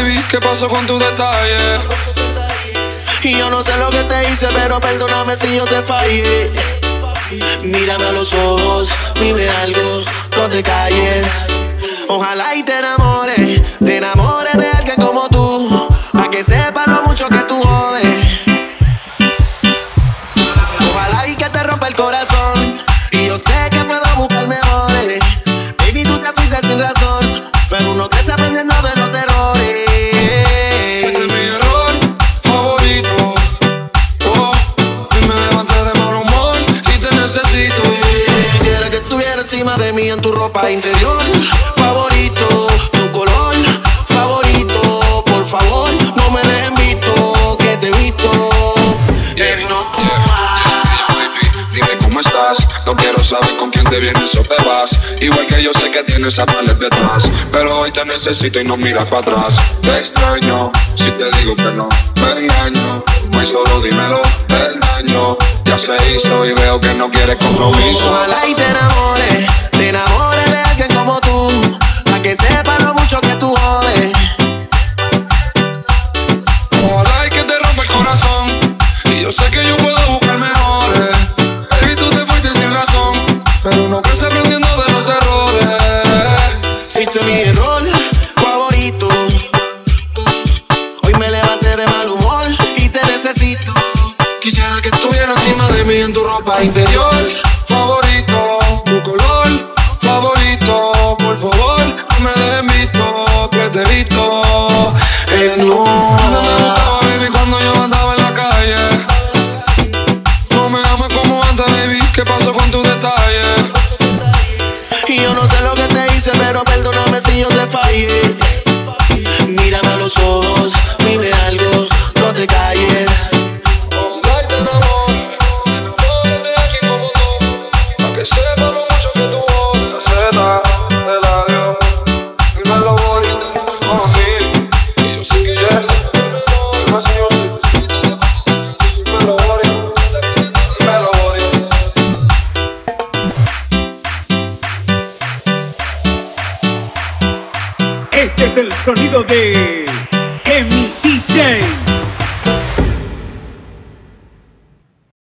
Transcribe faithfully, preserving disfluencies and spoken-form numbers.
baby, ¿qué pasó con tus detalles? Y yo no sé lo que te hice, pero perdóname si yo te fallé. Mírame a los ojos, dime algo, no te calles. Ojalá y te enamores, te enamores de alguien como tú, pa' que sepa lo mucho que tú jodes. Ojalá y que te rompa el corazón, y yo sé que puedo buscar mejores. Baby, tú te fuiste sin razón, pero uno crece aprendiendo de los errores. De mí en tu ropa interior favorito, tu color favorito, por favor no me dejes visto que te he visto. Yeah, no, yeah, yeah, yeah, baby, dime cómo estás, no quiero saber con quién te vienes o te vas, igual que yo sé que tienes a males detrás, pero hoy te necesito y no miras para atrás. Te extraño, si te digo que no me engaño, pues solo dímelo, el daño ya se hizo y veo que no quieres compromiso. Ojalá y te enamores, te enamores de alguien como tú, pa' que sepa lo mucho que tú jodes. Ojalá y que te rompa el corazón, y yo sé que yo puedo buscar mejores. Baby, tú te fuiste sin razón, pero uno crece aprendiendo de los errores. Fuiste mi error favorito, hoy me levanté de mal humor y te necesito. Quisiera que estuviera encima de mí en tu ropa interior favorito, tu color favorito, por favor no me dejes visto que te he visto. Eh, no, ¿dónde te gustaba, baby, cuando yo andaba en la calle? No me amas como antes, baby, ¿qué pasó con tus detalles? Y yo no sé lo que te hice, pero perdóname si yo te fallé. Mírame a los ojos, dime algo, no te calles. Este es el sonido de...